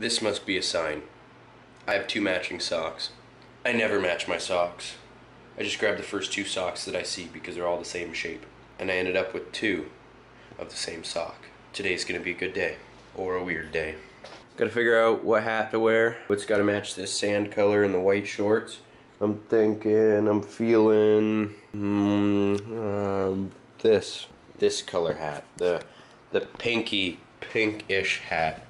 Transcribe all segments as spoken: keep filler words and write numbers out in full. This must be a sign. I have two matching socks. I never match my socks. I just grab the first two socks that I see because they're all the same shape. And I ended up with two of the same sock. Today's gonna be a good day, or a weird day. Gotta figure out what hat to wear. It's gotta match this sand color and the white shorts. I'm thinking, I'm feeling mm, um, this. This color hat, the, the pinky, pinkish hat.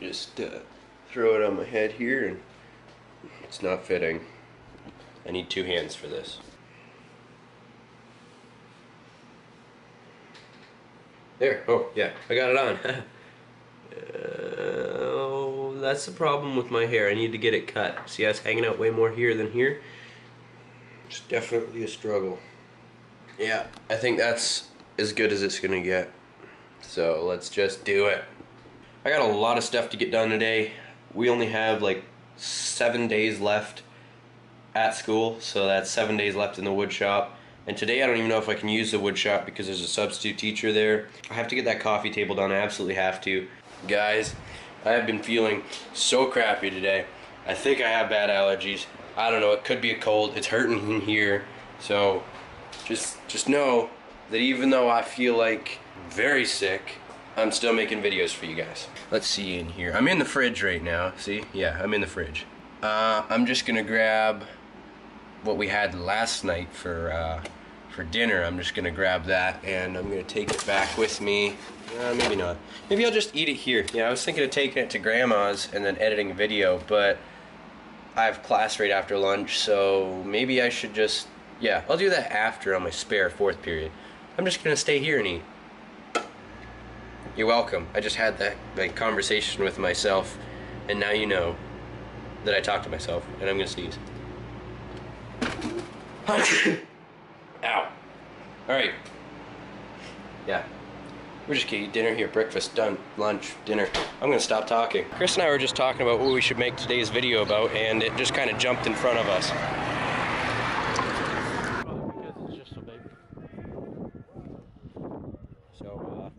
Just uh, throw it on my head here and it's not fitting. I need two hands for this. There, oh yeah, I got it on. uh, oh, that's the problem with my hair. I need to get it cut. See, it's hanging out way more here than here. It's definitely a struggle. Yeah, I think that's as good as it's gonna get. So let's just do it. I got a lot of stuff to get done today. We only have like seven days left at school, so that's seven days left in the wood shop. And today I don't even know if I can use the wood shop because there's a substitute teacher there. I have to get that coffee table done, I absolutely have to. Guys, I have been feeling so crappy today. I think I have bad allergies. I don't know, it could be a cold, it's hurting in here. So just just know that even though I feel like very sick, I'm still making videos for you guys. Let's see in here. I'm in the fridge right now, see? Yeah, I'm in the fridge. Uh, I'm just gonna grab what we had last night for uh, for dinner. I'm just gonna grab that and I'm gonna take it back with me. Uh, maybe not. Maybe I'll just eat it here. Yeah, I was thinking of taking it to grandma's and then editing a video, but I have class right after lunch, so maybe I should just, yeah, I'll do that after on my spare fourth period. I'm just gonna stay here and eat. You're welcome. I just had that, that conversation with myself, and now you know that I talk to myself, and I'm gonna sneeze. Ow. All right. Yeah. We're just gonna eat dinner here, breakfast, done, lunch, dinner. I'm gonna stop talking. Chris and I were just talking about what we should make today's video about, and it just kind of jumped in front of us. Because it's just so big. So, uh,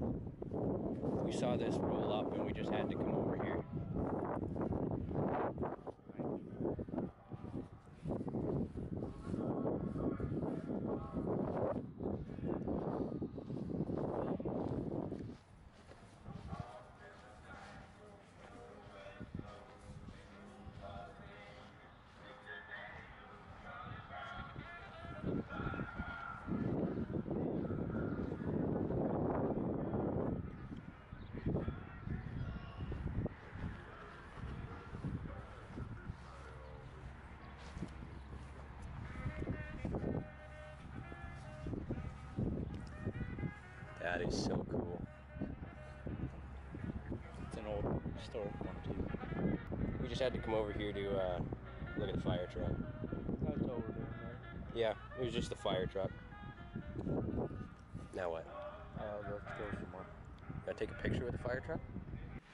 we saw this roll up and we just had to come over here. That is so cool. It's an old historic one too. We just had to come over here to uh, look at the fire truck. That's all we're doing, right? Yeah, it was just the fire truck. Now what? Uh, let's go some more. Can I take a picture with the fire truck?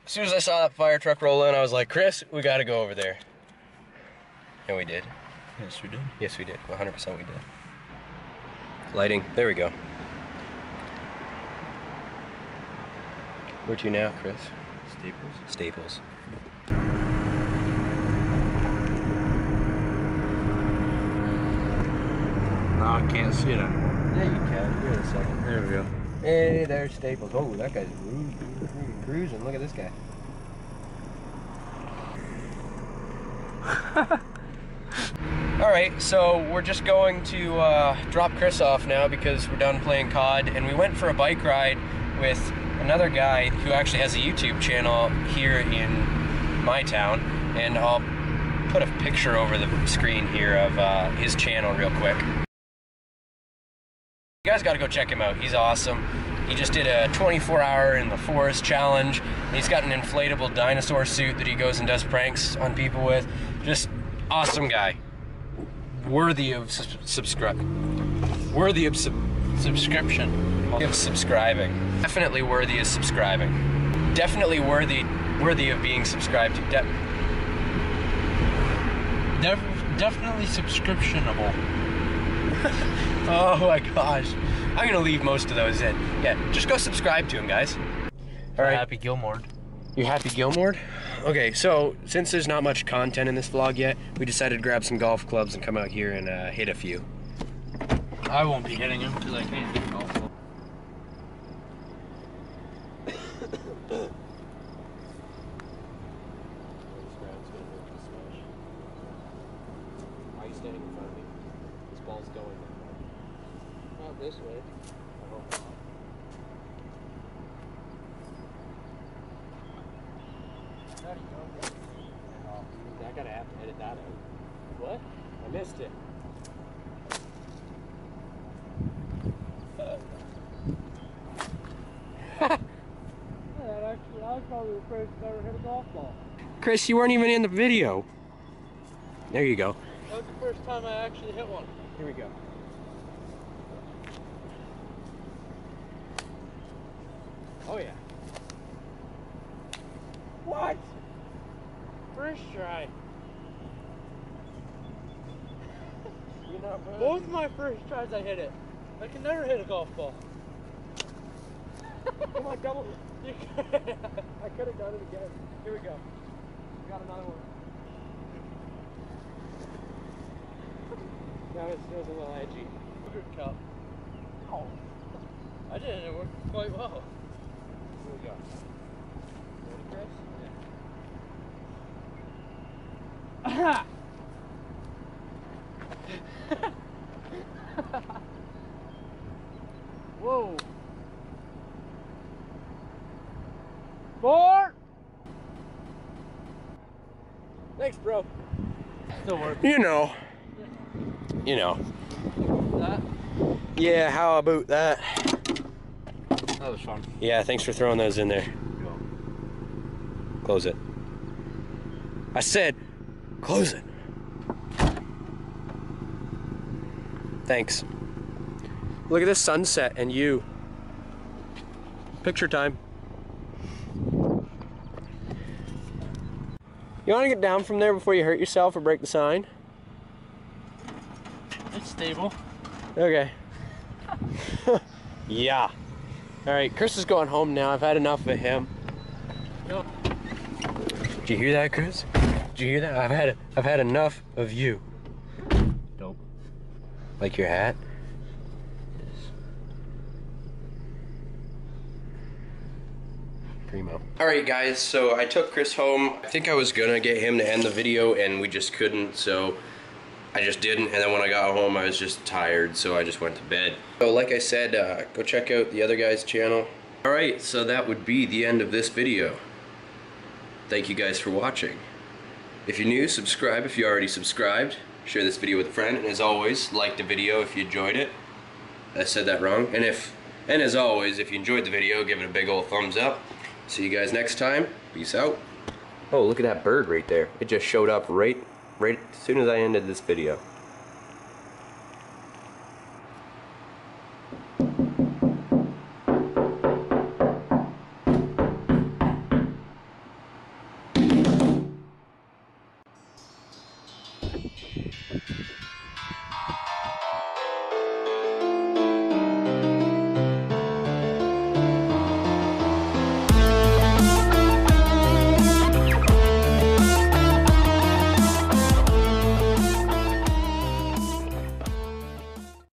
As soon as I saw that fire truck roll in, I was like, Chris, we gotta go over there. And we did. Yes, we did. Yes, we did. one hundred percent we did. Lighting, there we go. Where to now, Chris? Staples. Staples. No, I can't see it anymore. Yeah, you can. Here in a second. There we go. Hey, there's Staples. Oh, that guy's cruising. Look at this guy. Alright, so we're just going to uh, drop Chris off now because we're done playing C O D, and we went for a bike ride with another guy who actually has a YouTube channel here in my town, and I'll put a picture over the screen here of uh, his channel real quick. You guys gotta go check him out, he's awesome. He just did a twenty-four hour in the forest challenge. He's got an inflatable dinosaur suit that he goes and does pranks on people with. Just awesome guy. Worthy of su subscribe. Worthy of sub subscription. Of subscribing. Definitely worthy of subscribing. Definitely worthy worthy of being subscribed to. De Def definitely subscriptionable. Oh my gosh. I'm gonna leave most of those in. Yeah, just go subscribe to him, guys. All right. Happy Gilmore. You're Happy Gilmore? Okay, so since there's not much content in this vlog yet, we decided to grab some golf clubs and come out here and uh, hit a few. I won't be hitting them because I can't hit golf clubs. Why are you standing in front of me? This ball's going that way. Not this way. I hope not. I gotta have to edit that out. What? I missed it. That actually, that was probably the first I've ever hit a golf ball. Chris, you weren't even in the video. There you go. That was the first time I actually hit one. Here we go. Oh yeah. What? First try. You're not really. Both my first tries I hit it. I can never hit a golf ball. Come on, double. I could have done it again. Here we go. We got another one. That was, that was a little edgy. Good cup. Oh. I did it. It worked quite well. Here we go. Ready, Chris? Aha! Whoa! Four! Thanks, bro. Still working. You know. You know. That? Yeah, how about that? That was fun. Yeah, thanks for throwing those in there. Go. Close it. I said, close it. Thanks. Look at this sunset and you. Picture time. You want to get down from there before you hurt yourself or break the sign? It's stable. Okay. Yeah. Alright, Chris is going home now. I've had enough of him. Yep. Did you hear that, Chris? Did you hear that? I've had I've had enough of you. Dope. Like your hat? Yes. Primo. Alright guys, so I took Chris home. I think I was gonna get him to end the video and we just couldn't, so I just didn't, and then when I got home I was just tired, so I just went to bed. So like I said, uh, go check out the other guy's channel. Alright, so that would be the end of this video. Thank you guys for watching. If you're new, subscribe if you already subscribed. Share this video with a friend, and as always, like the video if you enjoyed it. I said that wrong. And if, and as always, if you enjoyed the video, give it a big old thumbs up. See you guys next time. Peace out. Oh, look at that bird right there. It just showed up right, right as soon as I ended this video.